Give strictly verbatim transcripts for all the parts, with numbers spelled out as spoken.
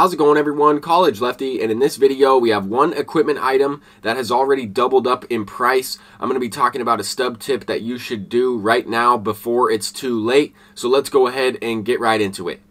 How's it going, everyone? College Lefty, and in this video we have one equipment item that has already doubled up in price. I'm going to be talking about a stub tip that you should do right now before it's too late. So let's go ahead and get right into it.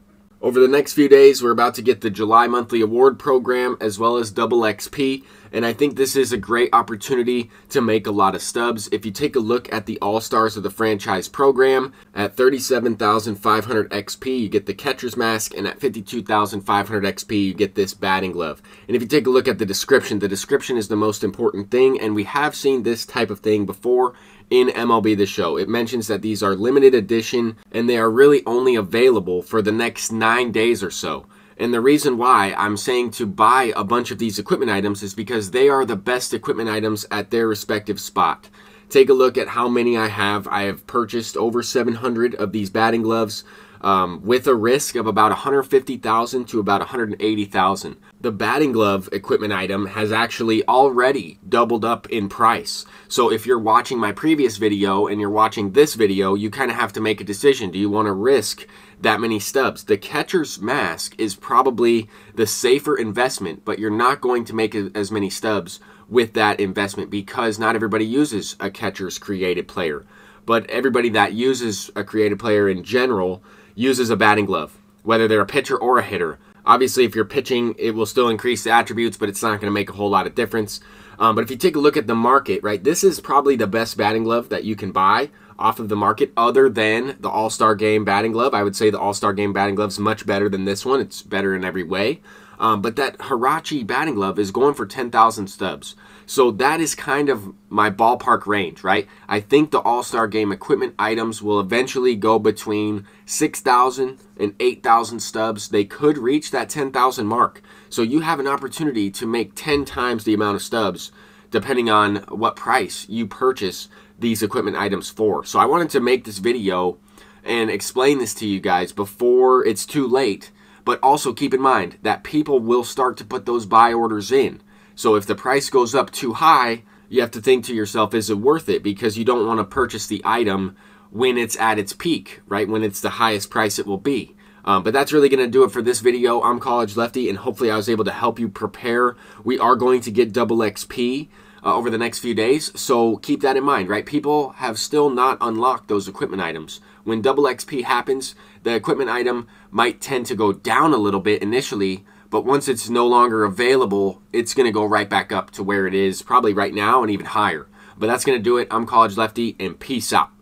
Over the next few days we're about to get the July monthly award program as well as double X P, and I think this is a great opportunity to make a lot of stubs. If you take a look at the all-stars of the franchise program, at thirty-seven thousand five hundred X P you get the catcher's mask, and at fifty-two thousand five hundred X P you get this batting glove. And if you take a look at the description, the description is the most important thing, and we have seen this type of thing before in M L B The Show. It mentions that these are limited edition and they are really only available for the next nine days or so. And the reason why I'm saying to buy a bunch of these equipment items is because they are the best equipment items at their respective spot. Take a look at how many I have. I have purchased over seven hundred of these batting gloves um, with a risk of about one hundred fifty thousand to about one hundred eighty thousand. The batting glove equipment item has actually already doubled up in price. So if you're watching my previous video and you're watching this video, you kind of have to make a decision. Do you want to risk that many stubs? The catcher's mask is probably the safer investment, but you're not going to make as many stubs with that investment because not everybody uses a catcher's created player, but everybody that uses a created player in general uses a batting glove, whether they're a pitcher or a hitter. Obviously, if you're pitching, it will still increase the attributes, but it's not going to make a whole lot of difference. Um, but if you take a look at the market, right, this is probably the best batting glove that you can buy off of the market other than the All-Star Game batting glove. I would say the All-Star Game batting glove is much better than this one. It's better in every way. Um, but that Harachi batting glove is going for ten thousand stubs. So that is kind of my ballpark range, right? I think the All-Star Game equipment items will eventually go between six thousand and eight thousand stubs. They could reach that ten thousand mark. So you have an opportunity to make ten times the amount of stubs depending on what price you purchase these equipment items for. So I wanted to make this video and explain this to you guys before it's too late. But also keep in mind that people will start to put those buy orders in. So if the price goes up too high, you have to think to yourself, is it worth it? Because you don't want to purchase the item when it's at its peak, right? When it's the highest price it will be. Um, but that's really going to do it for this video. I'm College Lefty, and hopefully I was able to help you prepare. We are going to get double X P uh, over the next few days. So keep that in mind, right? People have still not unlocked those equipment items. When double X P happens, the equipment item might tend to go down a little bit initially, but once it's no longer available, it's going to go right back up to where it is, probably right now and even higher. But that's going to do it. I'm College Lefty, and peace out.